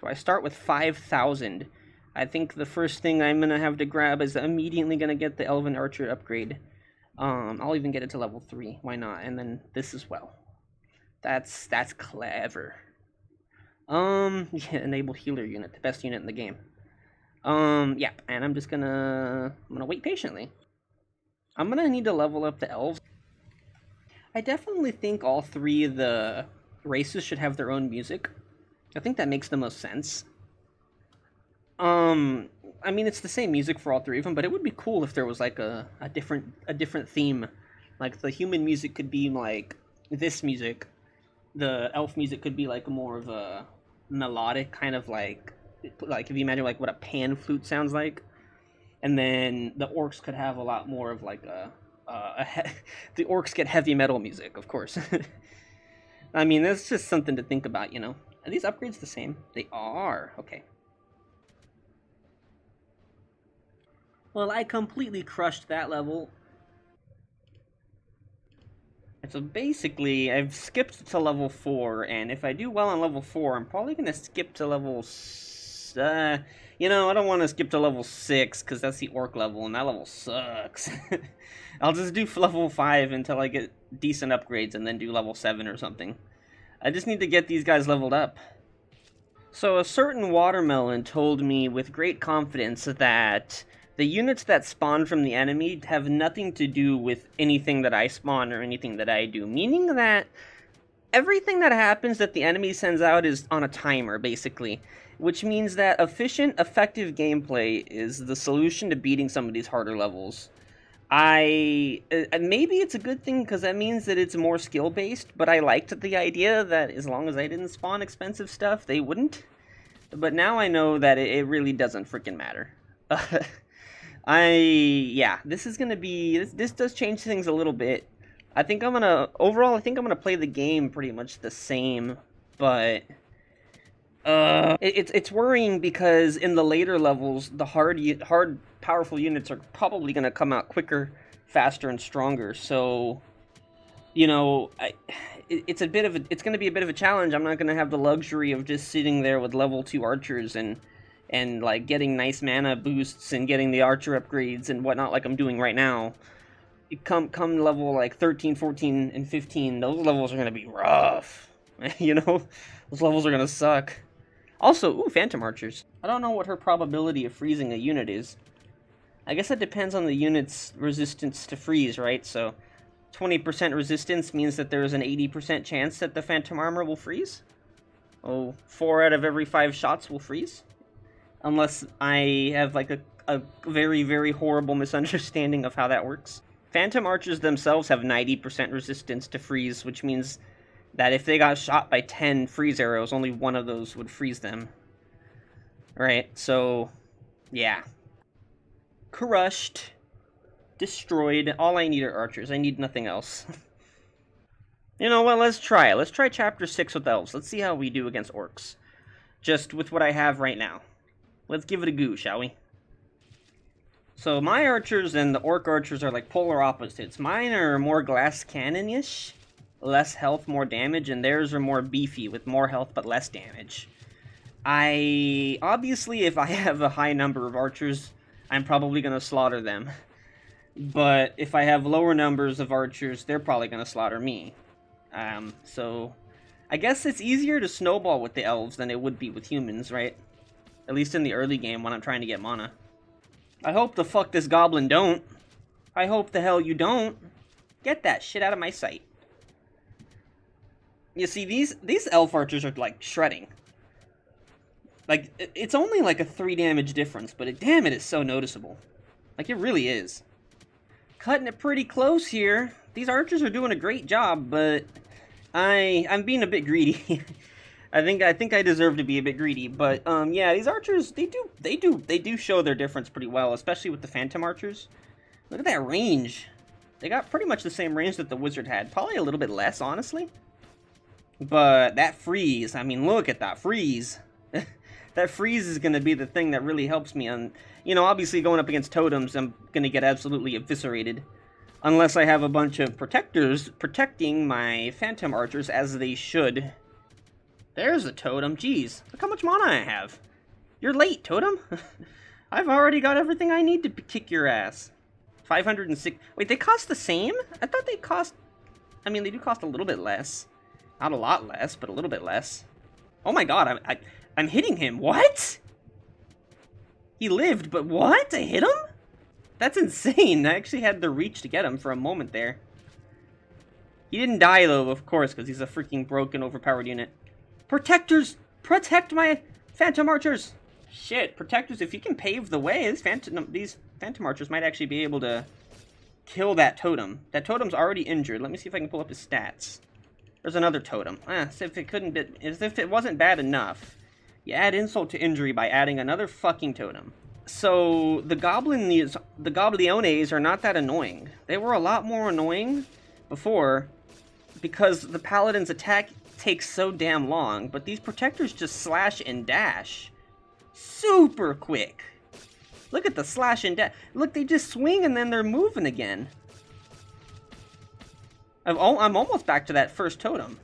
So I start with 5,000. I think the first thing I'm going to have to grab is immediately going to get the Elven Archer upgrade. I'll even get it to level 3. Why not? And then this as well. That's clever. Yeah, enable healer unit. The best unit in the game. Yeah, and I'm just going to... I'm going to wait patiently. I'm going to need to level up the elves. I definitely think all three of the races should have their own music. I think that makes the most sense. I mean, it's the same music for all three of them, but it would be cool if there was like a different theme. Like the human music could be like this music, the elf music could be like more of a melodic kind of like if you imagine like what a pan flute sounds like, and then the orcs could have a lot more of like the orcs get heavy metal music, of course. I mean, that's just something to think about, you know. Are these upgrades the same? They are. Okay. Well, I completely crushed that level. And so basically, I've skipped to level 4, and if I do well on level 4, I'm probably going to skip to level... you know, I don't want to skip to level 6, because that's the orc level, and that level sucks. I'll just do level 5 until I get decent upgrades, and then do level 7 or something. I just need to get these guys leveled up. So a certain watermelon told me with great confidence that... the units that spawn from the enemy have nothing to do with anything that I spawn or anything that I do. Meaning that everything that happens that the enemy sends out is on a timer, basically. Which means that efficient, effective gameplay is the solution to beating some of these harder levels. Maybe it's a good thing because that means that it's more skill-based, but I liked the idea that as long as I didn't spawn expensive stuff, they wouldn't. But now I know that it really doesn't freaking matter. Yeah, this is gonna be, this does change things a little bit. Overall, I think I'm gonna play the game pretty much the same, but, it's worrying because in the later levels, the hard, powerful units are probably gonna come out quicker, faster, and stronger, so, you know, it's gonna be a bit of a challenge. I'm not gonna have the luxury of just sitting there with level 2 archers and like getting nice mana boosts and getting the archer upgrades and whatnot like I'm doing right now. Come level like 13, 14, and 15, those levels are going to be rough. You know? Those levels are going to suck. Also, ooh, Phantom Archers. I don't know what her probability of freezing a unit is. I guess that depends on the unit's resistance to freeze, right? So 20% resistance means that there is an 80% chance that the Phantom Armor will freeze. Oh, 4 out of every 5 shots will freeze. Unless I have, like, a very, very horrible misunderstanding of how that works. Phantom Archers themselves have 90% resistance to freeze, which means that if they got shot by 10 freeze arrows, only one of those would freeze them. Right, so, yeah. Crushed. Destroyed. All I need are archers. I need nothing else. You know what, let's try it. Let's try Chapter 6 with elves. Let's see how we do against orcs. Just with what I have right now. Let's give it a go, shall we? So my archers and the orc archers are like polar opposites. Mine are more glass cannon-ish. Less health, more damage, and theirs are more beefy with more health but less damage. Obviously, if I have a high number of archers, I'm probably going to slaughter them. But if I have lower numbers of archers, they're probably going to slaughter me. So I guess it's easier to snowball with the elves than it would be with humans, right? At least in the early game when I'm trying to get mana. I hope the fuck this goblin don't. I hope the hell you don't. Get that shit out of my sight. You see, these elf archers are, like, shredding. Like, it's only, like, a 3 damage difference, but damn it is so noticeable. Like, it really is. Cutting it pretty close here. These archers are doing a great job, but I'm being a bit greedy. I think I deserve to be a bit greedy, but yeah, these archers they do show their difference pretty well, especially with the Phantom Archers. Look at that range. They got pretty much the same range that the wizard had, probably a little bit less, honestly. But that freeze, I mean, look at that freeze. That freeze is going to be the thing that really helps me on, you know, obviously going up against totems, I'm going to get absolutely eviscerated unless I have a bunch of protectors protecting my Phantom Archers as they should. There's the totem. Jeez, look how much mana I have. You're late, totem. I've already got everything I need to kick your ass. 506. Wait, they cost the same? I thought they cost... I mean, they do cost a little bit less. Not a lot less, but a little bit less. Oh my god, I'm hitting him. What? He lived, but what? I hit him? That's insane. I actually had the reach to get him for a moment there. He didn't die, though, of course, because he's a freaking broken, overpowered unit. Protectors! Protect my Phantom Archers! Shit, Protectors, if you can pave the way, these Phantom Archers might actually be able to kill that totem. That totem's already injured. Let me see if I can pull up his stats. There's another totem. As if it wasn't bad enough. You add insult to injury by adding another fucking totem. So the Gobliones are not that annoying. They were a lot more annoying before because the Paladin's attack takes so damn long, but these Protectors just slash and dash super quick. Look at the slash and dash. Look, they just swing and then they're moving again. I'm almost back to that first totem.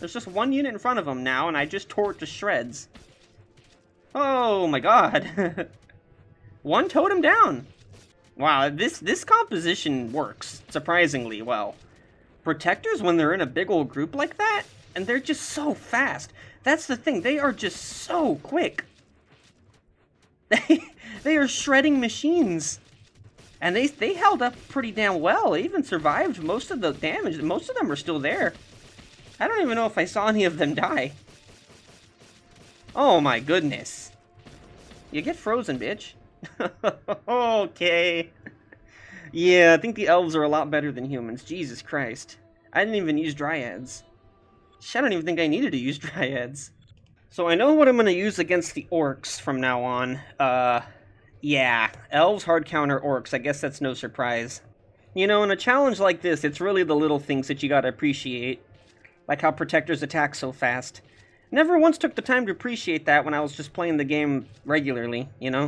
There's just one unit in front of them now, and I just tore it to shreds. Oh my god. One totem down. Wow, this composition works surprisingly well. Protectors, when they're in a big old group like that, and they're just so fast. That's the thing, they are just so quick. They are shredding machines. And they held up pretty damn well. They even survived most of the damage. Most of them are still there. I don't even know if I saw any of them die. Oh my goodness. You get frozen, bitch. Okay. Yeah, I think the elves are a lot better than humans. Jesus Christ. I didn't even use dryads. I don't even think I needed to use dryads. So I know what I'm going to use against the orcs from now on. Yeah, elves hard counter orcs. I guess that's no surprise. You know, in a challenge like this, it's really the little things that you gotta appreciate. Like how Protectors attack so fast. Never once took the time to appreciate that when I was just playing the game regularly, you know?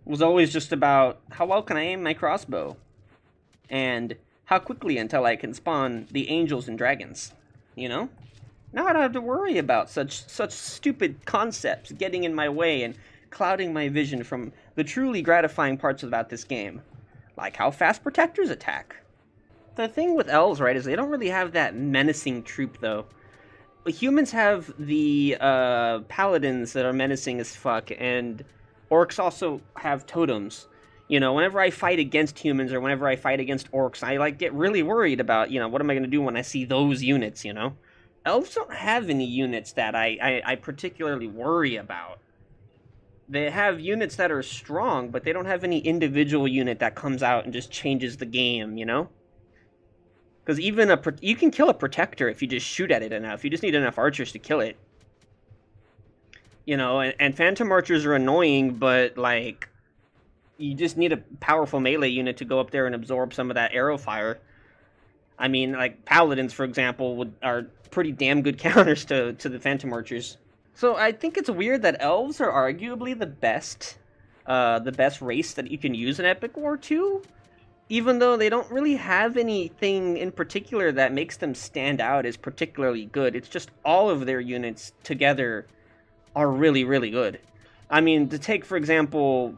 It was always just about, how well can I aim my crossbow? And how quickly until I can spawn the angels and dragons, you know? Now I don't have to worry about such stupid concepts getting in my way and clouding my vision from the truly gratifying parts about this game. Like how fast Protectors attack. The thing with elves, right, is they don't really have that menacing troop, though. Humans have the paladins that are menacing as fuck, and orcs also have totems. You know, whenever I fight against humans or whenever I fight against orcs, I, like, get really worried about, you know, what am I going to do when I see those units, you know? Elves don't have any units that I particularly worry about. They have units that are strong, but they don't have any individual unit that comes out and just changes the game, you know? Because even you can kill a protector if you just shoot at it enough. You just need enough archers to kill it. You know, and Phantom Archers are annoying, but, like, you just need a powerful melee unit to go up there and absorb some of that arrow fire. I mean, like, Paladins, for example, are pretty damn good counters to the Phantom Archers. So I think it's weird that elves are arguably the best race that you can use in Epic War 2. Even though they don't really have anything in particular that makes them stand out as particularly good. It's just all of their units together are really, really good. I mean, to take, for example,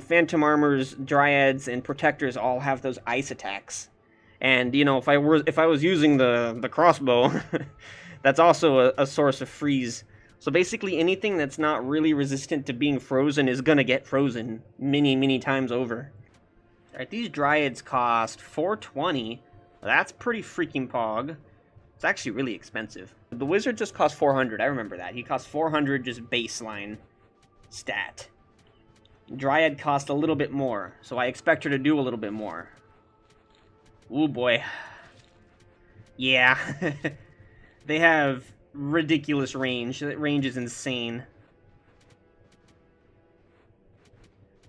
Phantom Armors, Dryads, and Protectors all have those ice attacks. And, you know, if I was using the crossbow, that's also a source of freeze. So basically anything that's not really resistant to being frozen is gonna get frozen many, many times over. Alright, these dryads cost $420. That's pretty freaking pog. It's actually really expensive. The wizard just cost $400. I remember that. He cost $400 just baseline stat. Dryad cost a little bit more, so I expect her to do a little bit more. Ooh boy. Yeah. They have ridiculous range. That range is insane.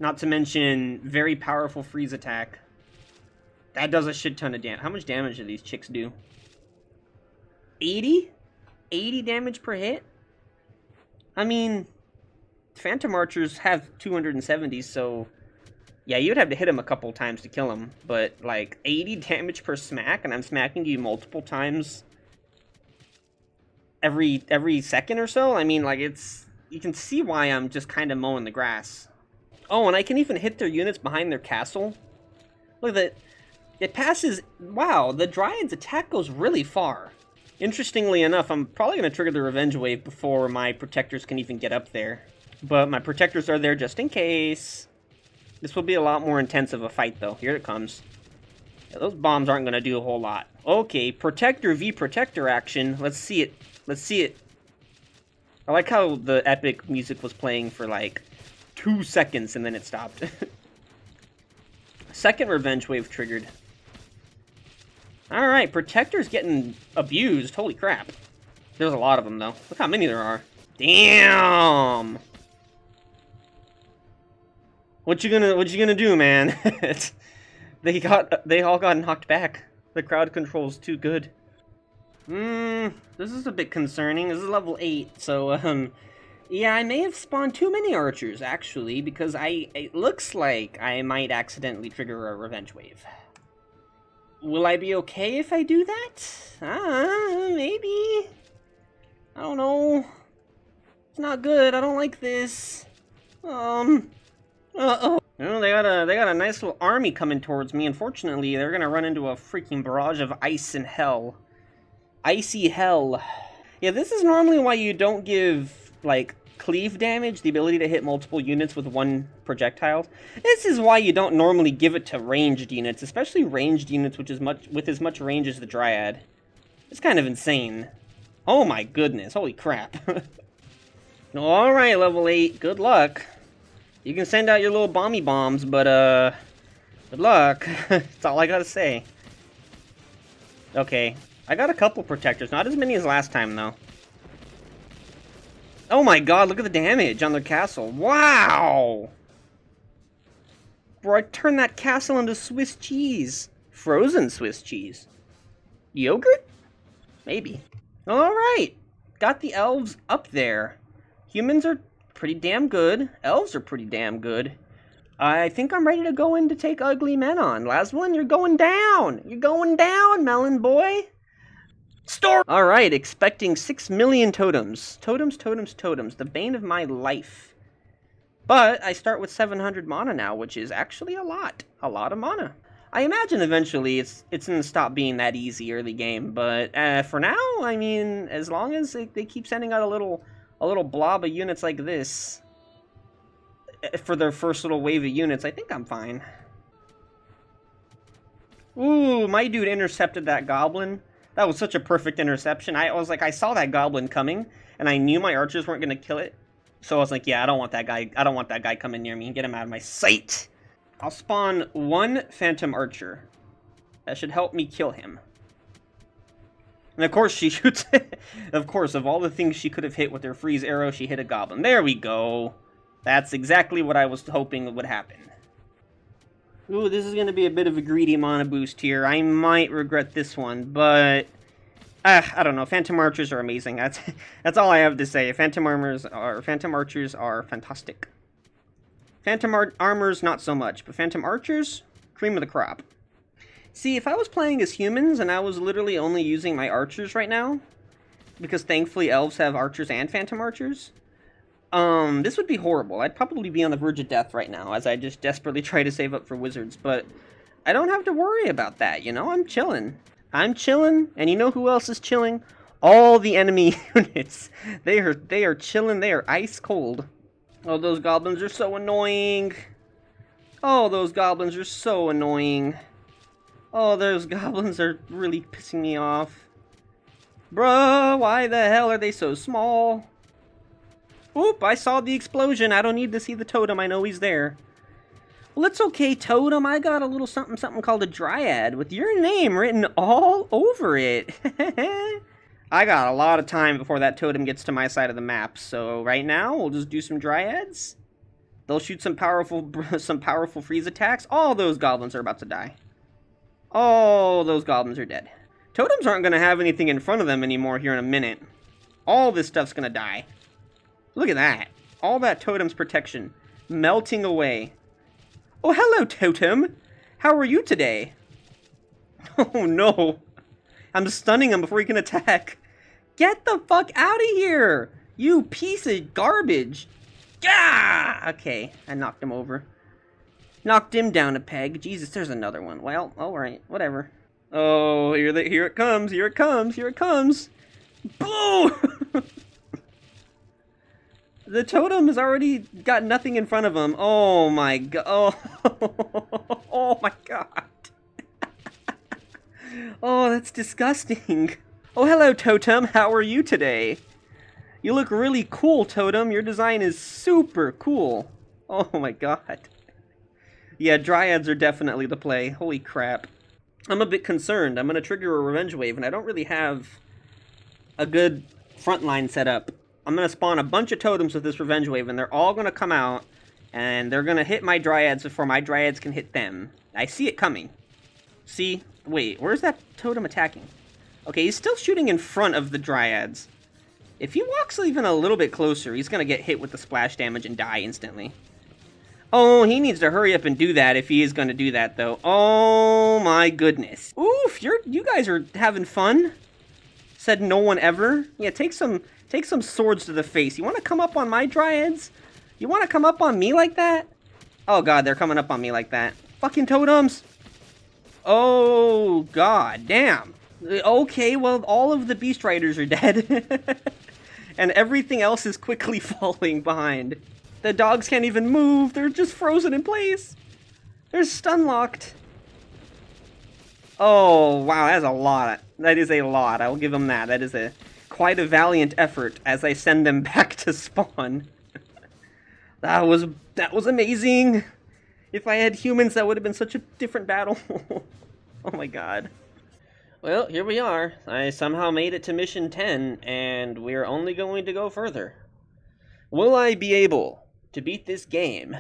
Not to mention, very powerful freeze attack. That does a shit ton of damage. How much damage do these chicks do? 80? 80 damage per hit? I mean, Phantom Archers have 270, so... yeah, you'd have to hit them a couple times to kill them. But, like, 80 damage per smack, and I'm smacking you multiple times... every second or so. I mean, like, it's, you can see why I'm just kind of mowing the grass. Oh, and I can even hit their units behind their castle. Look at that. It passes. Wow, the Dryad's attack goes really far. Interestingly enough, I'm probably going to trigger the Revenge Wave before my Protectors can even get up there. But my Protectors are there just in case. This will be a lot more intense of a fight, though. Here it comes. Yeah, those bombs aren't going to do a whole lot. Okay, Protector v. Protector action. Let's see it. Let's see it. I like how the epic music was playing for, like, 2 seconds, and then it stopped. Second Revenge Wave triggered. Alright, Protector's getting abused. Holy crap. There's a lot of them, though. Look how many there are. Damn! What you gonna do, man? They all got knocked back. The crowd control's too good. This is a bit concerning. This is level 8, so, yeah, I may have spawned too many archers, actually, because it looks like I might accidentally trigger a Revenge Wave. Will I be okay if I do that? Maybe. I don't know. It's not good. I don't like this. Uh-oh. Oh, they got a nice little army coming towards me. Unfortunately, they're gonna run into a freaking barrage of ice and hell. Icy hell. Yeah, this is normally why you don't give, like, cleave damage, the ability to hit multiple units with one projectile. This is why you don't normally give it to ranged units, especially ranged units with as much range as the Dryad. It's kind of insane. Oh my goodness, holy crap. Alright, level 8, good luck. You can send out your little bomby bombs, but good luck. That's all I gotta say. Okay, I got a couple Protectors, not as many as last time though. Oh my god, look at the damage on their castle. Wow! Bro, I turned that castle into Swiss cheese. Frozen Swiss cheese. Yogurt? Maybe. Alright! Got the elves up there. Humans are pretty damn good. Elves are pretty damn good. I think I'm ready to go in to take ugly men on. Lazvalon, you're going down! You're going down, melon boy! Storm! Alright, expecting 6 million totems. Totems, totems, totems. The bane of my life. But I start with 700 mana now, which is actually a lot. A lot of mana. I imagine eventually it's going to stop being that easy early game, but for now, I mean, as long as they keep sending out a little blob of units like this for their first little wave of units, I think I'm fine. Ooh, my dude intercepted that goblin. That was such a perfect interception. I was like, I saw that goblin coming, and I knew my archers weren't going to kill it. So I was like, yeah, I don't want that guy. I don't want that guy coming near me. Get him out of my sight. I'll spawn one phantom archer. That should help me kill him. And of course she shoots it. Of course, of all the things she could have hit with her freeze arrow, she hit a goblin. There we go. That's exactly what I was hoping would happen. Ooh, this is going to be a bit of a greedy mana boost here. I might regret this one, but... I don't know. Phantom Archers are amazing. That's all I have to say. Phantom Archers are fantastic. Phantom Armors, not so much. But Phantom Archers, cream of the crop. See, if I was playing as humans, and I was literally only using my Archers right now, because thankfully Elves have Archers and Phantom Archers... this would be horrible. I'd probably be on the verge of death right now, as I just desperately try to save up for wizards, but I don't have to worry about that, you know? I'm chilling. I'm chilling, and you know who else is chilling? All the enemy units. They are chilling. They are ice cold. Oh, those goblins are so annoying. Oh, those goblins are so annoying. Oh, those goblins are really pissing me off. Bruh, why the hell are they so small? Oop, I saw the explosion. I don't need to see the totem. I know he's there. Well, it's okay, totem. I got a little something called a Dryad with your name written all over it. I got a lot of time before that totem gets to my side of the map. So right now, we'll just do some Dryads. They'll shoot some powerful freeze attacks. All those goblins are about to die. All those goblins are dead. Totems aren't going to have anything in front of them anymore here in a minute. All this stuff's going to die. Look at that. All that totem's protection melting away. Oh, hello, totem. How are you today? Oh, no. I'm stunning him before he can attack. Get the fuck out of here! You piece of garbage! Gah! Okay, I knocked him over. Knocked him down a peg. Jesus, there's another one. Well, alright, whatever. Oh, here it comes, here it comes, here it comes! Boom! The totem has already got nothing in front of him. Oh my god. Oh, oh my god. Oh, that's disgusting. Oh, hello, Totem. How are you today? You look really cool, Totem. Your design is super cool. Oh my god. Yeah, Dryads are definitely the play. Holy crap. I'm a bit concerned. I'm going to trigger a Revenge Wave, and I don't really have a good front line set up. I'm going to spawn a bunch of Totems with this Revenge Wave, and they're all going to come out, and they're going to hit my Dryads before my Dryads can hit them. I see it coming. See? Wait, where's that Totem attacking? Okay, he's still shooting in front of the Dryads. If he walks even a little bit closer, he's going to get hit with the splash damage and die instantly. Oh, he needs to hurry up and do that if he is going to do that, though. Oh, my goodness. Oof, you guys are having fun. Said no one ever. Yeah, take some swords to the face. You want to come up on my Dryads? You want to come up on me like that? Oh, God, they're coming up on me like that. Fucking Totems. Oh, God damn. Okay, well, all of the Beast Riders are dead. And everything else is quickly falling behind. The dogs can't even move. They're just frozen in place. They're stun-locked. Oh, wow, that's a lot. That is a lot. I will give them that. That is quite a valiant effort as I send them back to spawn. That was amazing. If I had humans, that would have been such a different battle. Oh my god. Well, here we are. I somehow made it to mission 10, and we're only going to go further. Will I be able to beat this game?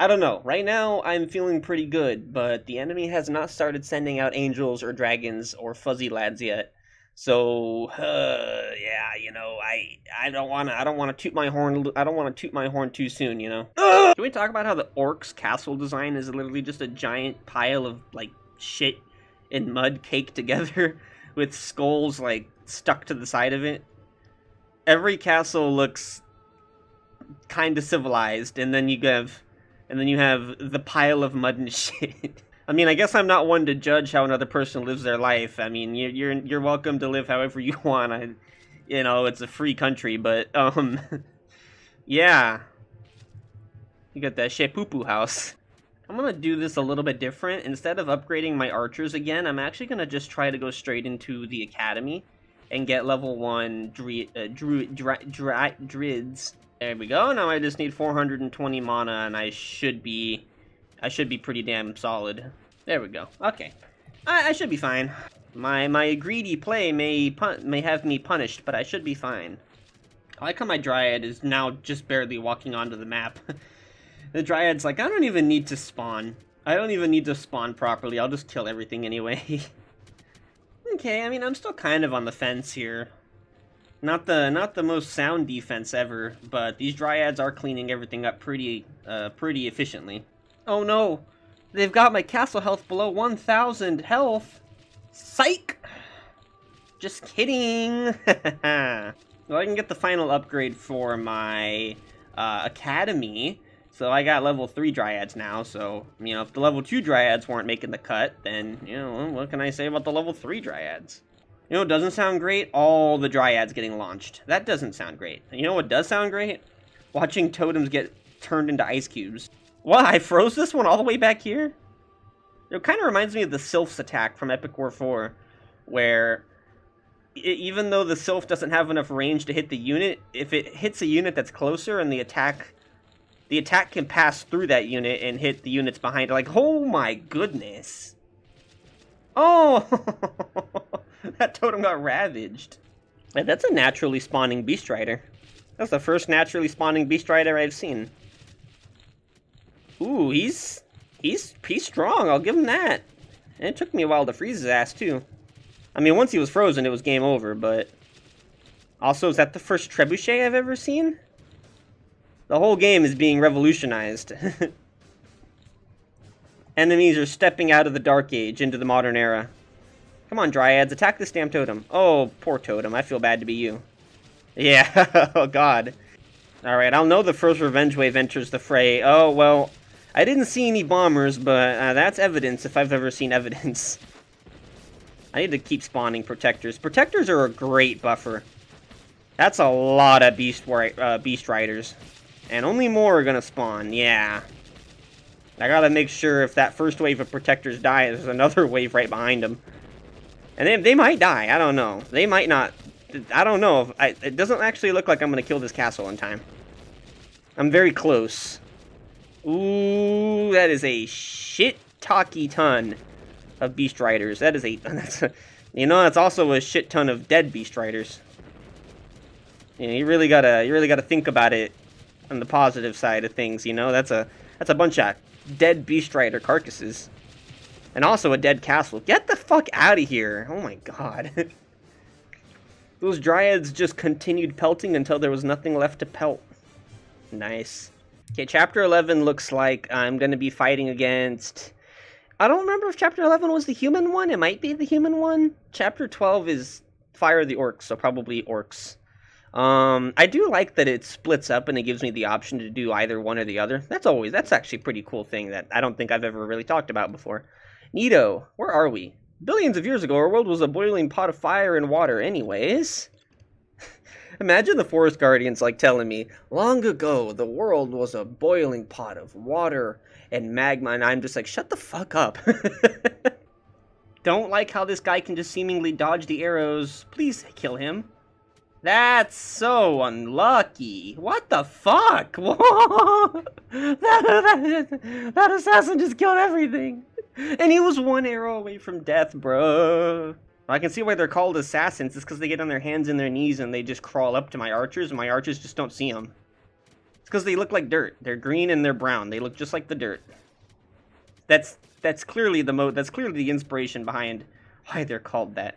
I don't know. Right now, I'm feeling pretty good, but the enemy has not started sending out angels or dragons or fuzzy lads yet. So, yeah, you know, I don't want to toot my horn. I don't want to toot my horn too soon, you know. Can we talk about how the orc's castle design is literally just a giant pile of like shit and mud caked together with skulls like stuck to the side of it? Every castle looks kind of civilized, and then you have the pile of mud and shit. I mean, I guess I'm not one to judge how another person lives their life. I mean, you're welcome to live however you want. You know, it's a free country, but yeah. You got that Shepoopoo house. I'm gonna do this a little bit different. Instead of upgrading my archers again, I'm actually gonna just try to go straight into the academy and get level 1 druids. There we go. Now I just need 420 mana, and I should be pretty damn solid. There we go. Okay, I should be fine. My greedy play may have me punished, but I should be fine. I like how my Dryad is now just barely walking onto the map. The Dryad's like, I don't even need to spawn. I don't even need to spawn properly. I'll just kill everything anyway. Okay, I mean, I'm still kind of on the fence here. Not the most sound defense ever, but these Dryads are cleaning everything up pretty efficiently. Oh no, they've got my castle health below 1,000 health. Psych! Just kidding! Well, I can get the final upgrade for my academy. So I got level 3 Dryads now, so, you know, if the level 2 Dryads weren't making the cut, then, you know, what can I say about the level 3 Dryads? You know what doesn't sound great? All the Dryads getting launched. That doesn't sound great. You know what does sound great? Watching Totems get turned into ice cubes. What, I froze this one all the way back here? It kind of reminds me of the Sylph's attack from Epic War 4, where even though the Sylph doesn't have enough range to hit the unit, if it hits a unit that's closer and the attack can pass through that unit and hit the units behind it. Like, oh my goodness. Oh, that Totem got ravaged. That's a naturally spawning Beast Rider. That's the first naturally spawning Beast Rider I've seen. Ooh, he's strong, I'll give him that. And it took me a while to freeze his ass, too. I mean, once he was frozen, it was game over, but... Also, is that the first trebuchet I've ever seen? The whole game is being revolutionized. Enemies are stepping out of the Dark Age into the modern era. Come on, Dryads, attack this damn totem. Oh, poor totem, I feel bad to be you. Yeah, oh god. Alright, I'll know the first revenge wave enters the fray. Oh, well, I didn't see any bombers, but that's evidence if I've ever seen evidence. I need to keep spawning protectors. Protectors are a great buffer. That's a lot of beast riders. And only more are gonna spawn, yeah. I gotta make sure if that first wave of protectors dies, there's another wave right behind them. And they might die, I don't know. They might not. I don't know. It doesn't actually look like I'm gonna kill this castle in time. I'm very close. Ooh, that is a shit-talky ton of beast riders. That is that's also a shit ton of dead beast riders. You know, you really gotta think about it on the positive side of things. You know, that's a bunch of dead beast rider carcasses, and also a dead castle. Get the fuck out of here! Oh my god. Those dryads just continued pelting until there was nothing left to pelt. Nice. Okay, Chapter 11 looks like I'm gonna be fighting against... I don't remember if Chapter 11 was the human one. It might be the human one. Chapter 12 is Fire the Orcs, so probably orcs. I do like that it splits up and it gives me the option to do either one or the other. That's actually a pretty cool thing that I don't think I've ever really talked about before. Nito, where are we? Billions of years ago, our world was a boiling pot of fire and water anyways. Imagine the forest guardians like telling me, long ago, the world was a boiling pot of water and magma, and I'm just like, shut the fuck up. Don't like how this guy can just seemingly dodge the arrows. Please kill him. That's so unlucky. What the fuck? That assassin just killed everything. And he was one arrow away from death, bro. I can see why they're called assassins. It's because they get on their hands and their knees and they just crawl up to my archers, and my archers just don't see them. It's because they look like dirt. They're green and they're brown. They look just like the dirt. That's clearly the inspiration behind why they're called that.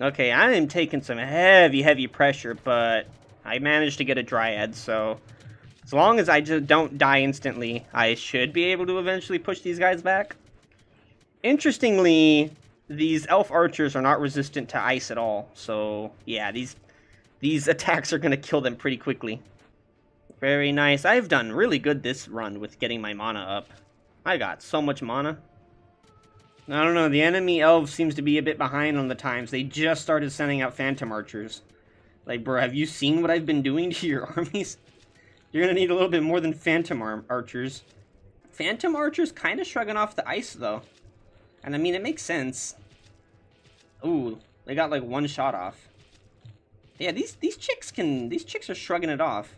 Okay, I am taking some heavy, heavy pressure, but I managed to get a dryad, so... as long as I just don't die instantly, I should be able to eventually push these guys back. Interestingly, these elf archers are not resistant to ice at all. So, yeah, these attacks are going to kill them pretty quickly. Very nice. I've done really good this run with getting my mana up. I got so much mana. I don't know, the enemy elf seems to be a bit behind on the times. They just started sending out phantom archers. Like, bro, have you seen what I've been doing to your armies? You're going to need a little bit more than phantom archers. Phantom archers kind of shrugging off the ice, though. And, I mean, it makes sense. Ooh, they got, like, one shot off. Yeah, these chicks are shrugging it off.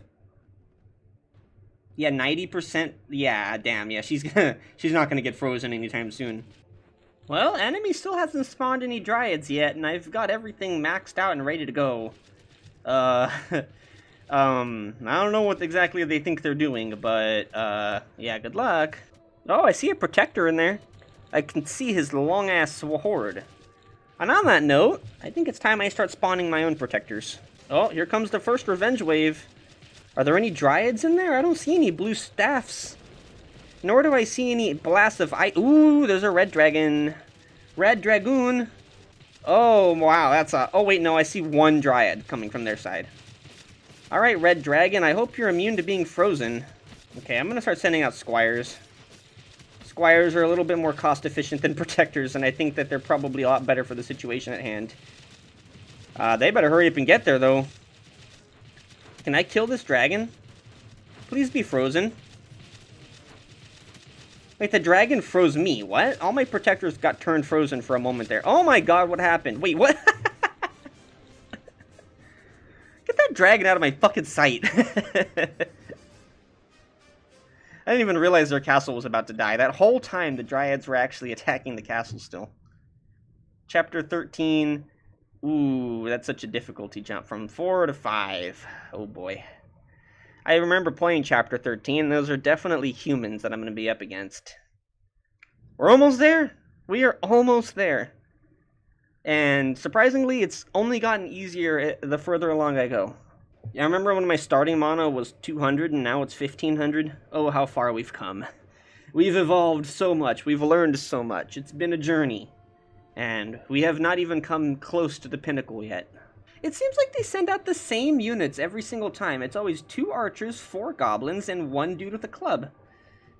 Yeah, 90%. Yeah, damn, yeah, she's not going to get frozen anytime soon. Well, enemy still hasn't spawned any dryads yet, and I've got everything maxed out and ready to go. I don't know what exactly they think they're doing, but, yeah, good luck. Oh, I see a protector in there. I can see his long-ass horde. And on that note, I think it's time I start spawning my own protectors. Oh, here comes the first revenge wave. Are there any dryads in there? I don't see any blue staffs. Nor do I see any blasts of ice. Ooh, there's a red dragon. Red dragoon. Oh, wow, that's a... oh, wait, no, I see one dryad coming from their side. All right, Red Dragon, I hope you're immune to being frozen. Okay, I'm going to start sending out Squires. Squires are a little bit more cost-efficient than Protectors, and I think that they're probably a lot better for the situation at hand. They better hurry up and get there, though. Can I kill this dragon? Please be frozen. Wait, the dragon froze me. What? All my Protectors got turned frozen for a moment there. Oh my god, what happened? Wait, what? Dragon out of my fucking sight. I didn't even realize their castle was about to die. That whole time the dryads were actually attacking the castle still. Chapter 13. Ooh, that's such a difficulty jump from 4 to 5. Oh boy. I remember playing Chapter 13. Those are definitely humans that I'm going to be up against. We're almost there. We are almost there. And surprisingly, it's only gotten easier the further along I go. I remember when my starting mana was 200 and now it's 1500. Oh, how far we've come. We've evolved so much. We've learned so much. It's been a journey. And we have not even come close to the pinnacle yet. It seems like they send out the same units every single time. It's always 2 archers, 4 goblins, and 1 dude with a club.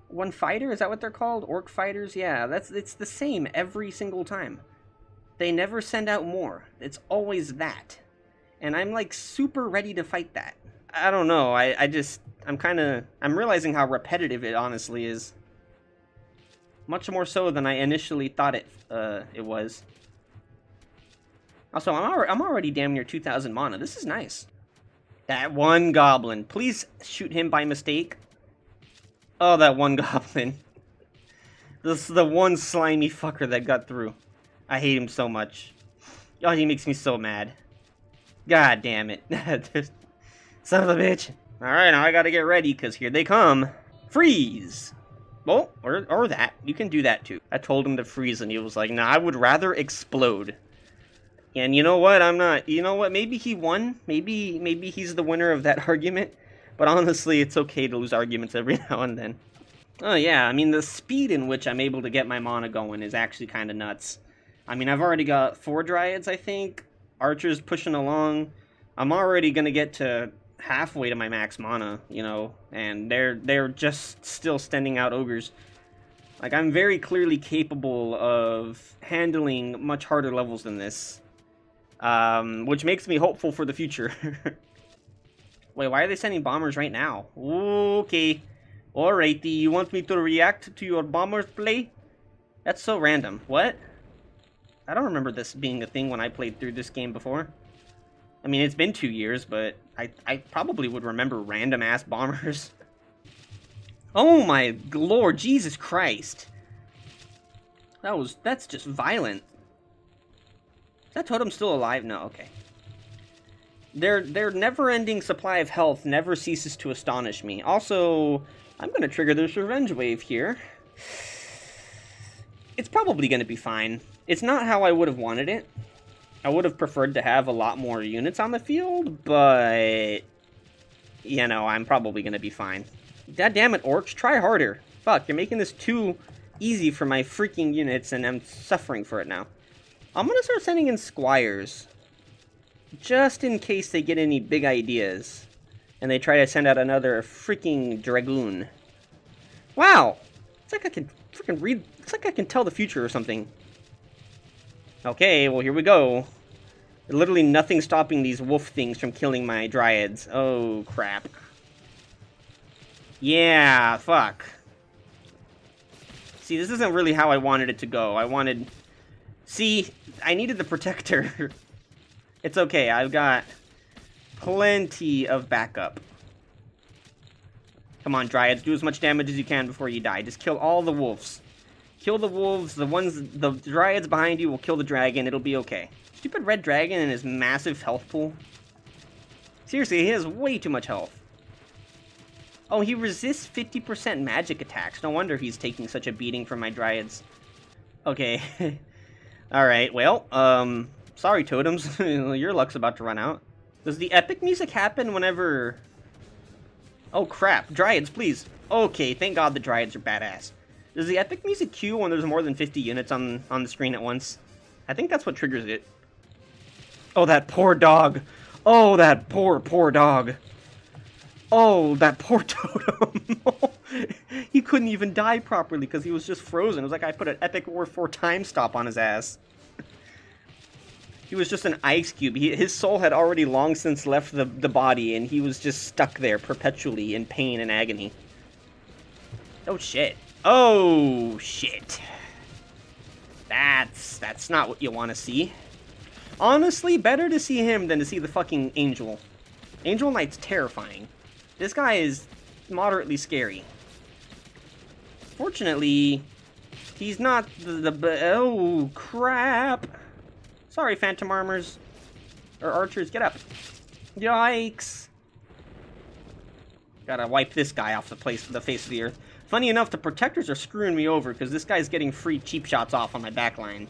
1 fighter? Is that what they're called? Orc fighters? Yeah, it's the same every single time. They never send out more. It's always that. And I'm like super ready to fight that. I don't know. I'm realizing how repetitive it honestly is. Much more so than I initially thought it was. Also, I'm already damn near 2,000 mana. This is nice. That one goblin. Please shoot him by mistake. Oh, that one goblin. This is the one slimy fucker that got through. I hate him so much. Oh, he makes me so mad. God damn it. Son of a bitch. Alright, now I gotta get ready, because here they come. Freeze! Oh, or that. You can do that, too. I told him to freeze, and he was like, nah, I would rather explode. And you know what? I'm not. You know what? Maybe he won. Maybe he's the winner of that argument. But honestly, it's okay to lose arguments every now and then. Oh, yeah. I mean, the speed in which I'm able to get my mana going is actually kind of nuts. I mean, I've already got 4 dryads, I think. Archers pushing along. I'm already going to get to halfway to my max mana, you know, and they're just still sending out ogres. Like, I'm very clearly capable of handling much harder levels than this, which makes me hopeful for the future. Wait, why are they sending bombers right now? Okay. Alrighty, you want me to react to your bombers play? That's so random. What? I don't remember this being a thing when I played through this game before. I mean, it's been 2 years, but I probably would remember random-ass bombers. Oh my lord, Jesus Christ. That's just violent. Is that totem still alive? No, okay. Their never-ending supply of health never ceases to astonish me. Also, I'm going to trigger this revenge wave here. It's probably going to be fine. It's not how I would have wanted it. I would have preferred to have a lot more units on the field, but, you know, I'm probably going to be fine. God damn it, orcs, try harder. Fuck, you're making this too easy for my freaking units, and I'm suffering for it now. I'm going to start sending in squires, just in case they get any big ideas, and they try to send out another freaking dragoon. Wow! It's like I can freaking read, it's like I can tell the future or something. Okay, well, here we go. Literally nothing stopping these wolf things from killing my dryads. Oh, crap. Yeah, fuck. See, this isn't really how I wanted it to go. See, I needed the protector. It's okay, I've got plenty of backup. Come on, dryads, do as much damage as you can before you die. Just kill all the wolves. Kill the wolves, the dryads behind you will kill the dragon, it'll be okay. Stupid red dragon and his massive health pool. Seriously, he has way too much health. Oh, he resists 50% magic attacks. No wonder he's taking such a beating from my dryads. Okay. Alright, well, sorry totems, your luck's about to run out. Does the epic music happen whenever... Oh crap, dryads, please. Okay, thank God the dryads are badass. Does the epic music queue when there's more than 50 units on the screen at once? I think that's what triggers it. Oh, that poor dog. Oh, that poor, poor dog. Oh, that poor totem. He couldn't even die properly because he was just frozen. It was like I put an Epic War 4 time stop on his ass. He was just an ice cube. His soul had already long since left the body, and he was just stuck there perpetually in pain and agony. Oh, shit. Oh, shit. That's not what you want to see. Honestly, better to see him than to see the fucking angel. Angel Knight's terrifying. This guy is moderately scary. Fortunately, he's not oh, crap. Sorry, phantom armors. Or archers, get up. Yikes. Gotta wipe this guy off the face of the earth. Funny enough, the protectors are screwing me over because this guy's getting free cheap shots off on my back line.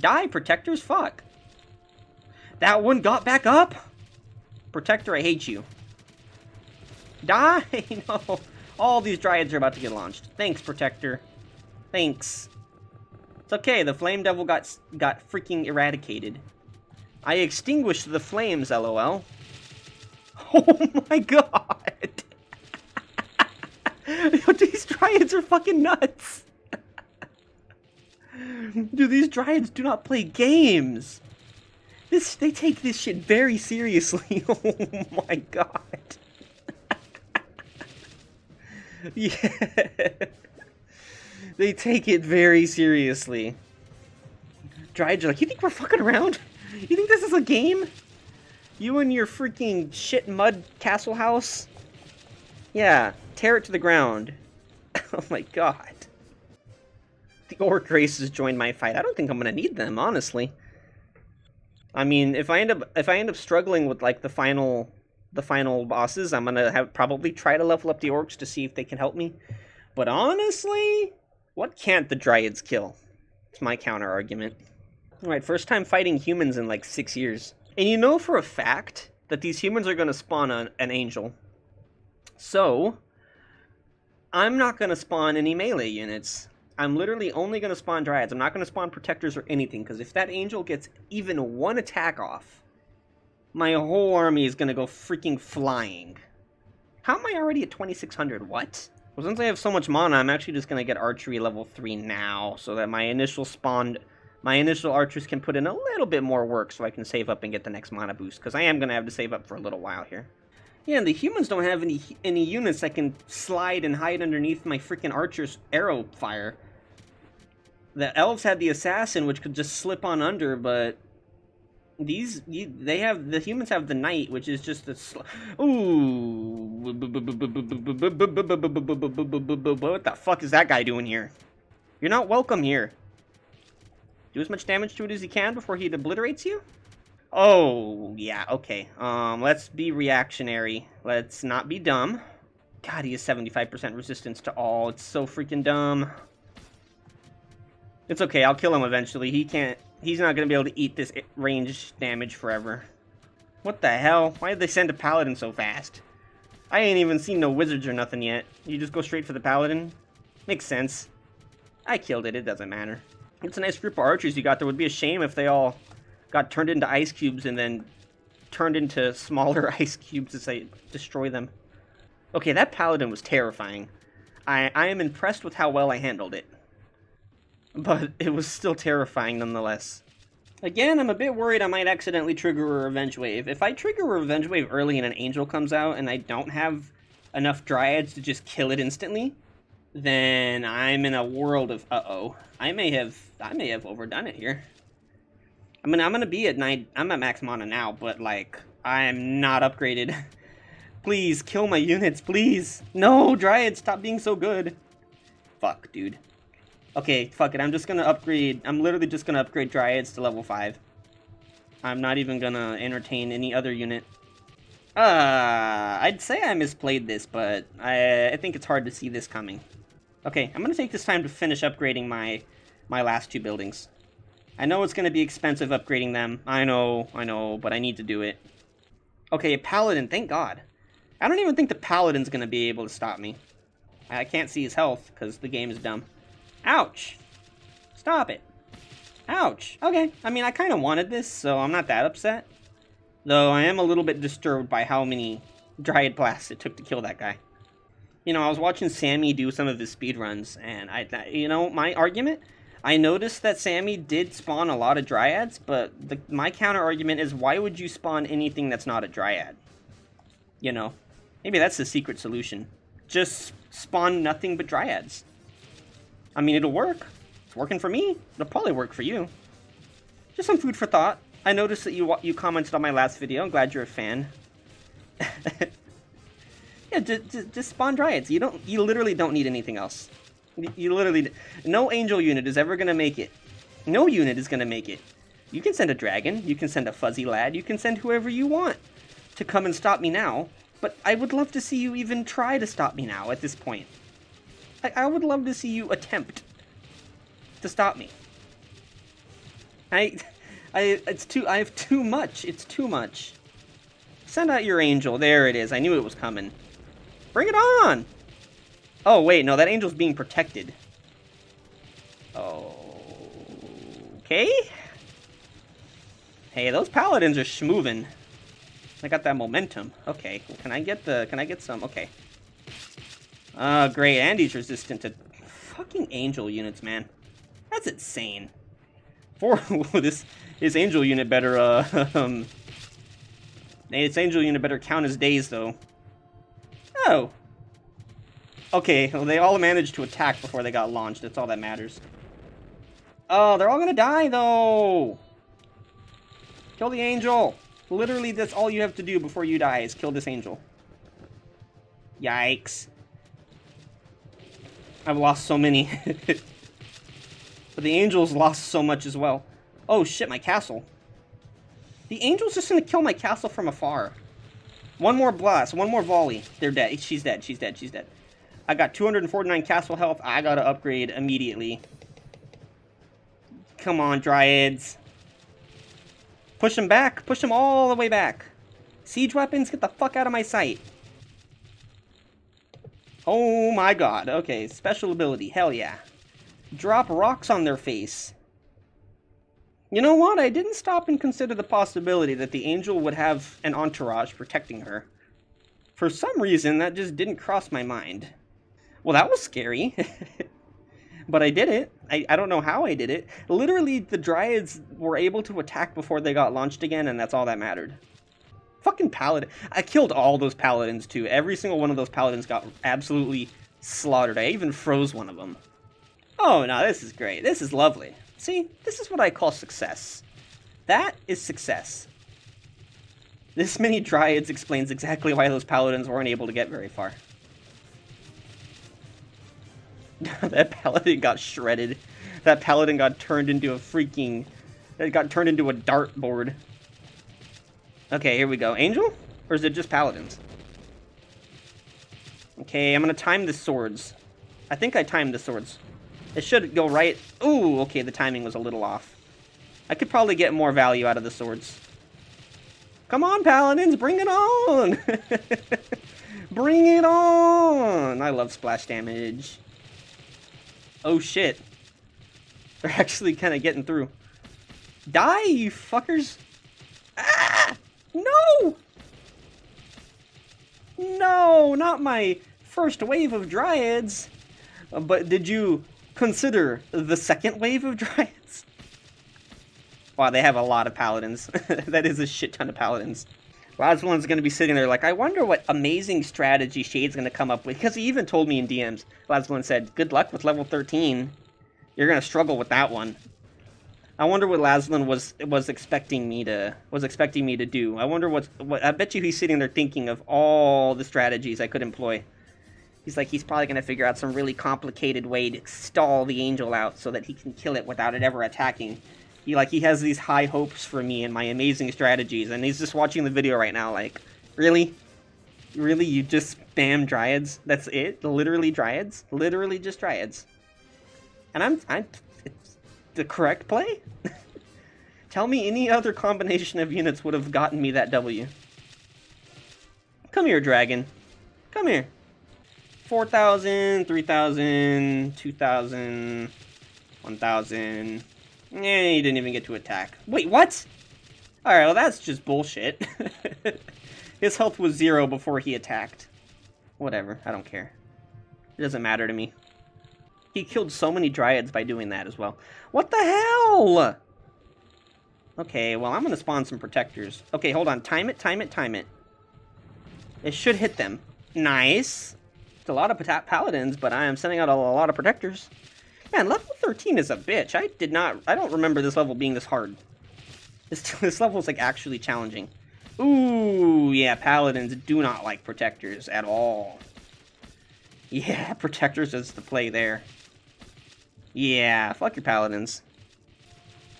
Die, protectors? Fuck. That one got back up? Protector, I hate you. Die? No. All these dryads are about to get launched. Thanks, protector. Thanks. It's okay, the flame devil got freaking eradicated. I extinguished the flames, lol. Oh my god! These dryads are fucking nuts! Dude, these dryads do not play games! They take this shit very seriously. Oh my god. Yeah. They take it very seriously. Dryads are like, you think we're fucking around? You think this is a game? You and your freaking shit mud castle house? Yeah, tear it to the ground. Oh my god. The orc races joined my fight. I don't think I'm gonna need them, honestly. I mean, if I end up struggling with like the final bosses, I'm gonna probably try to level up the orcs to see if they can help me. But honestly, what can't the dryads kill? It's my counter argument. All right, first time fighting humans in like 6 years, and you know for a fact that these humans are gonna spawn an angel. So I'm not gonna spawn any melee units. I'm literally only going to spawn dryads. I'm not going to spawn protectors or anything, because if that angel gets even one attack off, my whole army is going to go freaking flying. How am I already at 2600? What? Well, since I have so much mana, I'm actually just going to get archery level 3 now, so that my initial archers can put in a little bit more work so I can save up and get the next mana boost, because I am going to have to save up for a little while here. Yeah, and the humans don't have any units that can slide and hide underneath my freaking archer's arrow fire. The elves had the assassin, which could just slip on under, but the humans have the knight, which is just a ooh, what the fuck is that guy doing here? You're not welcome here. Do as much damage to it as you can before he obliterates you. Oh, yeah, okay. Let's be reactionary. Let's not be dumb. God, he has 75% resistance to all. It's so freaking dumb. It's okay, I'll kill him eventually. He's not gonna be able to eat this range damage forever. What the hell? Why did they send a paladin so fast? I ain't even seen no wizards or nothing yet. You just go straight for the paladin? Makes sense. I killed it, it doesn't matter. It's a nice group of archers you got there. Would be a shame if they all got turned into ice cubes and then turned into smaller ice cubes as I destroy them. Okay, that paladin was terrifying. I am impressed with how well I handled it. But it was still terrifying nonetheless. Again, I'm a bit worried I might accidentally trigger a revenge wave. If I trigger a revenge wave early and an angel comes out and I don't have enough dryads to just kill it instantly, then I'm in a world of uh-oh. I may have overdone it here. I mean, I'm going to be at 9, I'm at max mana now, but, like, I'm not upgraded. Please, kill my units, please. No, Dryad, stop being so good. Fuck, dude. Okay, fuck it, I'm just going to upgrade, I'm literally just going to upgrade Dryads to level 5. I'm not even going to entertain any other unit. I'd say I misplayed this, but I think it's hard to see this coming. Okay, I'm going to take this time to finish upgrading my last 2 buildings. I know it's going to be expensive upgrading them. I know, but I need to do it. Okay, a paladin, thank god. I don't even think the paladin's going to be able to stop me. I can't see his health, because the game is dumb. Ouch! Stop it. Ouch! Okay, I mean, I kind of wanted this, so I'm not that upset. Though I am a little bit disturbed by how many Dryad Blasts it took to kill that guy. You know, I was watching Sammy do some of his speedruns, and you know, my argument? I noticed that Sammy did spawn a lot of dryads, but my counter-argument is, why would you spawn anything that's not a dryad? You know, maybe that's the secret solution. Just spawn nothing but dryads. I mean, it'll work. It's working for me. It'll probably work for you. Just some food for thought. I noticed that you commented on my last video. I'm glad you're a fan. Yeah, just spawn dryads. You literally don't need anything else. You literally, no angel unit is ever going to make it. No unit is going to make it. You can send a dragon, you can send a fuzzy lad, you can send whoever you want to come and stop me now. But I would love to see you even try to stop me now at this point. I would love to see you attempt to stop me. I have too much, it's too much. Send out your angel, there it is, I knew it was coming. Bring it on! Oh, wait, no, that angel's being protected. Oh, Okay. Hey, those paladins are schmovin'. I got that momentum. Okay, can I get the? Can I get some? Okay. Great. And he's resistant to fucking angel units, man. That's insane. For this, his angel unit better. Its angel unit better count his days, though. Oh. Okay. Well, they all managed to attack before they got launched. That's all that matters. Oh, they're all gonna die though. Kill the angel. Literally, that's all you have to do before you die is kill this angel. Yikes. I've lost so many. But the angel's lost so much as well. Oh shit, my castle. The angel's just gonna kill my castle from afar. One more blast, one more volley. They're dead. She's dead, she's dead, she's dead. I got 249 castle health. I gotta upgrade immediately. Come on, dryads. Push them back. Push them all the way back. Siege weapons, get the fuck out of my sight. Oh my god. Okay, special ability. Hell yeah. Drop rocks on their face. You know what? I didn't stop and consider the possibility that the angel would have an entourage protecting her. For some reason, that just didn't cross my mind. Well, that was scary. But I did it. I don't know how I did it. Literally, the dryads were able to attack before they got launched again, and that's all that mattered. Fucking paladin. I killed all those paladins, too. Every single one of those paladins got absolutely slaughtered. I even froze one of them. Oh, no, this is great. This is lovely. See? This is what I call success. That is success. This many dryads explains exactly why those paladins weren't able to get very far. That paladin got shredded. That paladin got turned into a freaking... It got turned into a dartboard. Okay, here we go. Angel? Or is it just paladins? Okay, I'm gonna time the swords. I think I timed the swords. It should go right... Ooh, okay, the timing was a little off. I could probably get more value out of the swords. Come on, paladins! Bring it on! Bring it on! I love splash damage. Oh shit. They're actually kind of getting through. Die, you fuckers! Ah! No! No, not my first wave of dryads. But did you consider the second wave of dryads? Wow, they have a lot of paladins. That is a shit ton of paladins. Lazvalon's going to be sitting there like, I wonder what amazing strategy Shade's going to come up with. Because he even told me in DMs, Lazvalon said, good luck with level 13. You're going to struggle with that one. I wonder what Lazvalon was expecting me to do. I wonder what I bet you he's sitting there thinking of all the strategies I could employ. He's like, he's probably going to figure out some really complicated way to stall the angel out so that he can kill it without it ever attacking. He has these high hopes for me and my amazing strategies, and he's just watching the video right now like, really? Really? You just spam dryads? That's it? Literally dryads? Literally just dryads. And it's the correct play? Tell me any other combination of units would have gotten me that W. Come here, dragon. Come here. 4,000, 3,000, 2,000, 1,000... Eh, he didn't even get to attack. Wait, what? Alright, well that's just bullshit. His health was 0 before he attacked. Whatever, I don't care. It doesn't matter to me. He killed so many dryads by doing that as well. What the hell? Okay, well I'm gonna spawn some protectors. Okay, hold on. Time it, time it, time it. It should hit them. Nice. It's a lot of paladins, but I am sending out a lot of protectors. Man, level 13 is a bitch. I don't remember this level being this hard. This level is, like, actually challenging. Ooh, yeah, paladins do not like protectors at all. Yeah, protectors is the play there. Yeah, fuck your paladins.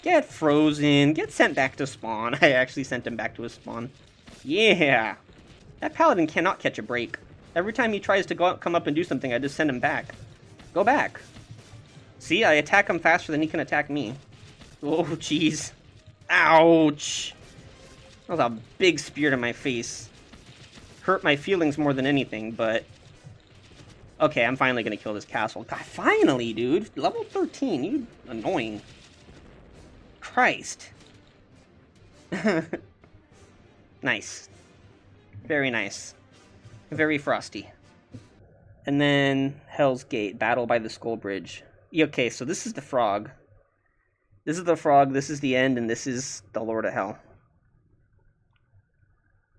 Get frozen. Get sent back to spawn. I actually sent him back to his spawn. Yeah. That paladin cannot catch a break. Every time he tries to come up and do something, I just send him back. Go back. See, I attack him faster than he can attack me. Oh, jeez. Ouch. That was a big spear to my face. Hurt my feelings more than anything, but... Okay, I'm finally gonna kill this castle. God, finally, dude! Level 13, you annoying. Christ. Nice. Very nice. Very frosty. And then Hell's Gate, Battle by the Skull Bridge. Okay, so this is the frog. This is the frog, this is the end, and this is the Lord of Hell.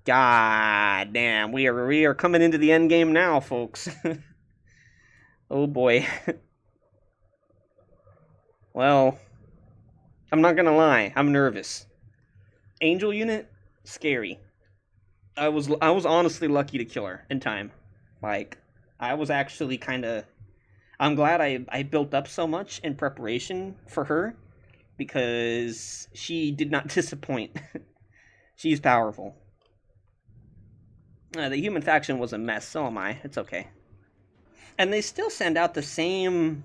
God damn, we are coming into the end game now, folks. Oh boy. Well, I'm not gonna lie, I'm nervous. Angel unit, scary. I was honestly lucky to kill her in time. Like, I was actually kind of... I'm glad I built up so much in preparation for her, because she did not disappoint. She's powerful. The human faction was a mess, so am I. It's okay. And they still send out the same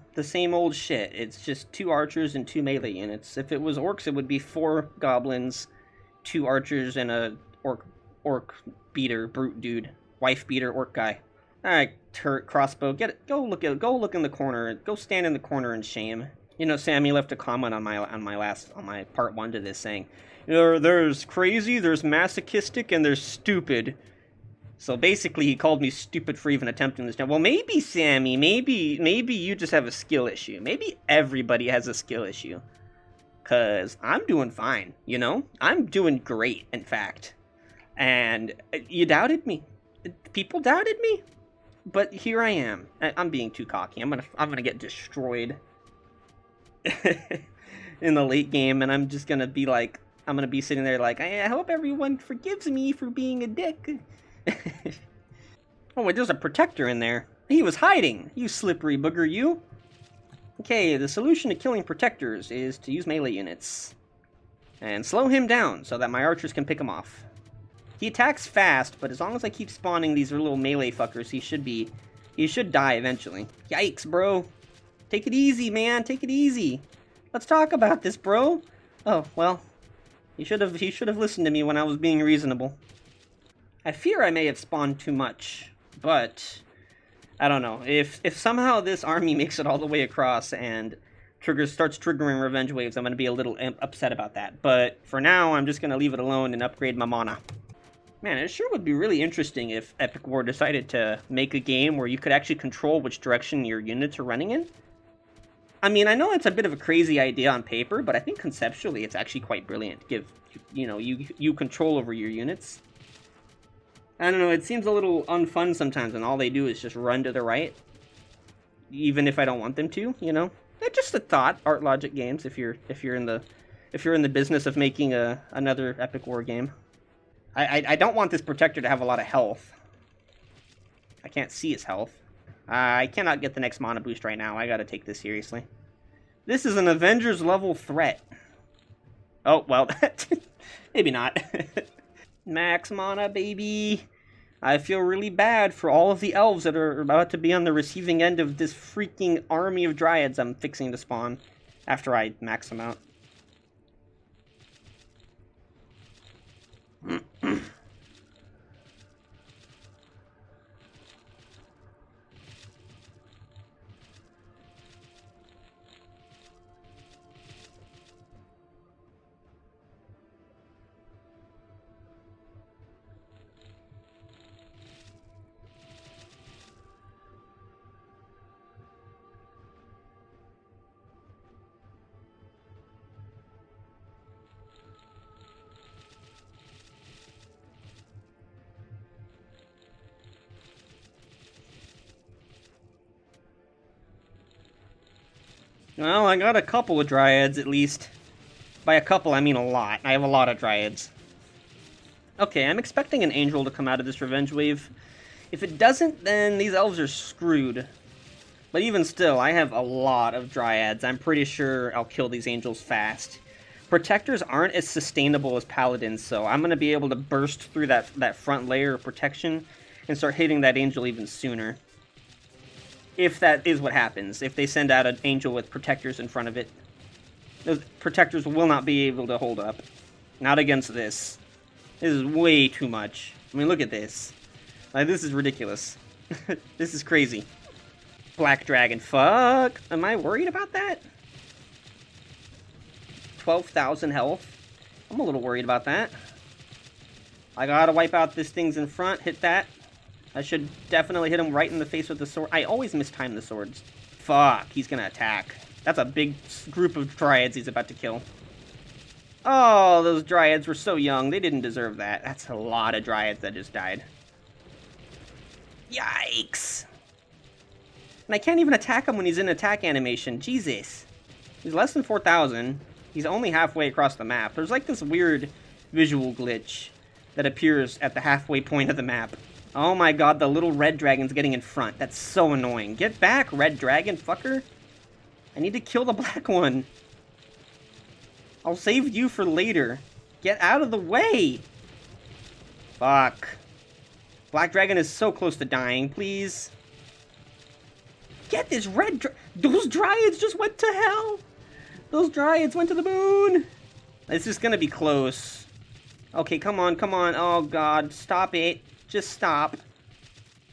old shit. It's just 2 archers and 2 melee units. If it was orcs, it would be 4 goblins, 2 archers, and a orc beater, brute dude, wife beater, orc guy. All right, turret, crossbow, get it. Go look in the corner. Go stand in the corner in shame. You know, Sammy left a comment on my part 1 to this saying, there's crazy, there's masochistic, and there's stupid. So basically, he called me stupid for even attempting this. Now, well, maybe, Sammy, maybe you just have a skill issue. Maybe everybody has a skill issue. Because I'm doing fine, you know? I'm doing great, in fact. And you doubted me. People doubted me. But here I am. I'm being too cocky. I'm gonna get destroyed in the late game, and I'm just gonna be like... I'm gonna be sitting there like, I hope everyone forgives me for being a dick. Oh wait, there's a protector in there. He was hiding, you slippery booger, you. Okay, the solution to killing protectors is to use melee units and slow him down so that my archers can pick him off. He attacks fast, but as long as I keep spawning these little melee fuckers, he should die eventually. Yikes, bro. Take it easy, man. Take it easy. Let's talk about this, bro. Oh well, he should have listened to me when I was being reasonable. I fear I may have spawned too much, but I don't know. If somehow this army makes it all the way across and starts triggering revenge waves, I'm going to be a little upset about that. But for now, I'm just going to leave it alone and upgrade my mana. Man, it sure would be really interesting if Epic War decided to make a game where you could actually control which direction your units are running in. I mean, I know it's a bit of a crazy idea on paper, but I think conceptually it's actually quite brilliant to give, you know, you control over your units. I don't know, it seems a little unfun sometimes when all they do is just run to the right. Even if I don't want them to, you know? It's just a thought, Art Logic Games, if you're in the business of making another Epic War game. I don't want this protector to have a lot of health. I can't see his health. I cannot get the next mana boost right now. I gotta take this seriously. This is an Avengers level threat. Oh, well, maybe not. Max mana, baby. I feel really bad for all of the elves that are about to be on the receiving end of this freaking army of dryads I'm fixing to spawn after I max them out. Well, I got a couple of dryads, at least. By a couple, I mean a lot. I have a lot of dryads. Okay, I'm expecting an angel to come out of this revenge wave. If it doesn't, then these elves are screwed. But even still, I have a lot of dryads. I'm pretty sure I'll kill these angels fast. Protectors aren't as sustainable as paladins, so I'm going to be able to burst through that front layer of protection and start hitting that angel even sooner. If that is what happens, if they send out an angel with protectors in front of it, those protectors will not be able to hold up. Not against this. This is way too much. I mean, look at this. Like, this is ridiculous. This is crazy. Black dragon, fuck. Am I worried about that? 12,000 health. I'm a little worried about that. I gotta wipe out these things in front. Hit that. I should definitely hit him right in the face with the sword. I always mistime the swords. Fuck, he's gonna attack. That's a big group of dryads he's about to kill. Oh, those dryads were so young. They didn't deserve that. That's a lot of dryads that just died. Yikes! And I can't even attack him when he's in attack animation. Jesus. He's less than 4,000. He's only halfway across the map. There's like this weird visual glitch that appears at the halfway point of the map. Oh my god, the little red dragon's getting in front. That's so annoying. Get back, red dragon, fucker. I need to kill the black one. I'll save you for later. Get out of the way. Fuck. Black dragon is so close to dying, please. Get this red dragon. Those dryads just went to hell. Those dryads went to the moon. This is gonna be close. Okay, come on, come on. Oh god, stop it. Just stop.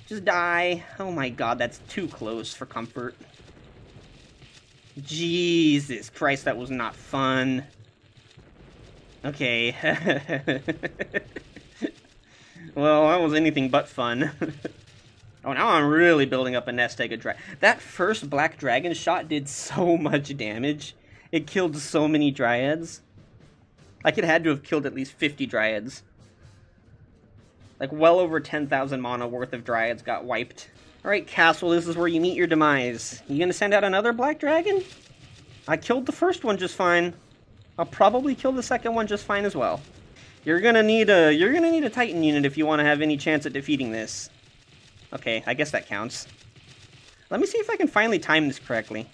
Just die. Oh my god, that's too close for comfort. Jesus Christ, that was not fun. Okay. Well, that was anything but fun. Oh, now I'm really building up a nest egg of dragons. That first black dragon shot did so much damage. It killed so many dryads. Like, it had to have killed at least 50 dryads. Like, well over 10,000 mana worth of dryads got wiped. Alright, castle, this is where you meet your demise. You gonna send out another black dragon? I killed the first one just fine. I'll probably kill the second one just fine as well. You're gonna need a Titan unit if you want to have any chance at defeating this. Okay, I guess that counts. Let me see if I can finally time this correctly.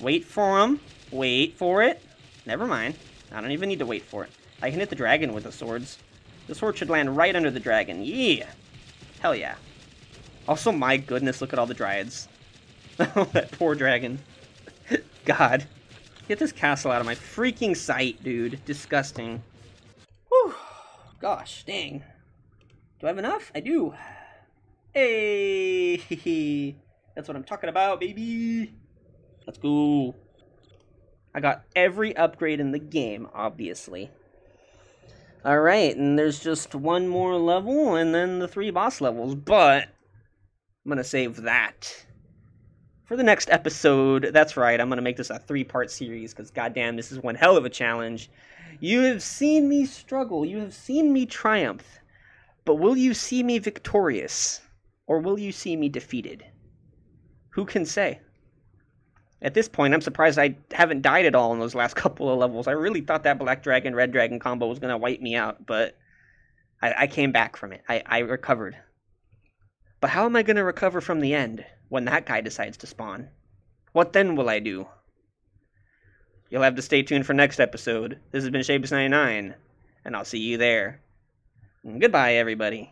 Wait for him. Wait for it. Never mind. I don't even need to wait for it. I can hit the dragon with the swords. The sword should land right under the dragon. Yeah. Hell yeah. Also, my goodness, look at all the dryads. Oh, that poor dragon. God. Get this castle out of my freaking sight, dude. Disgusting. Whew. Gosh, dang. Do I have enough? I do. Hey. That's what I'm talking about, baby. Let's go. I got every upgrade in the game, obviously. Alright, and there's just one more level, and then the 3 boss levels, but I'm gonna save that for the next episode. That's right, I'm gonna make this a 3-part series, because goddamn, this is one hell of a challenge. You have seen me struggle, you have seen me triumph, but will you see me victorious, or will you see me defeated? Who can say? At this point, I'm surprised I haven't died at all in those last couple of levels. I really thought that black dragon, red dragon combo was going to wipe me out, but I came back from it. I recovered. But how am I going to recover from the end when that guy decides to spawn? What then will I do? You'll have to stay tuned for next episode. This has been Shademus99, and I'll see you there. And goodbye, everybody.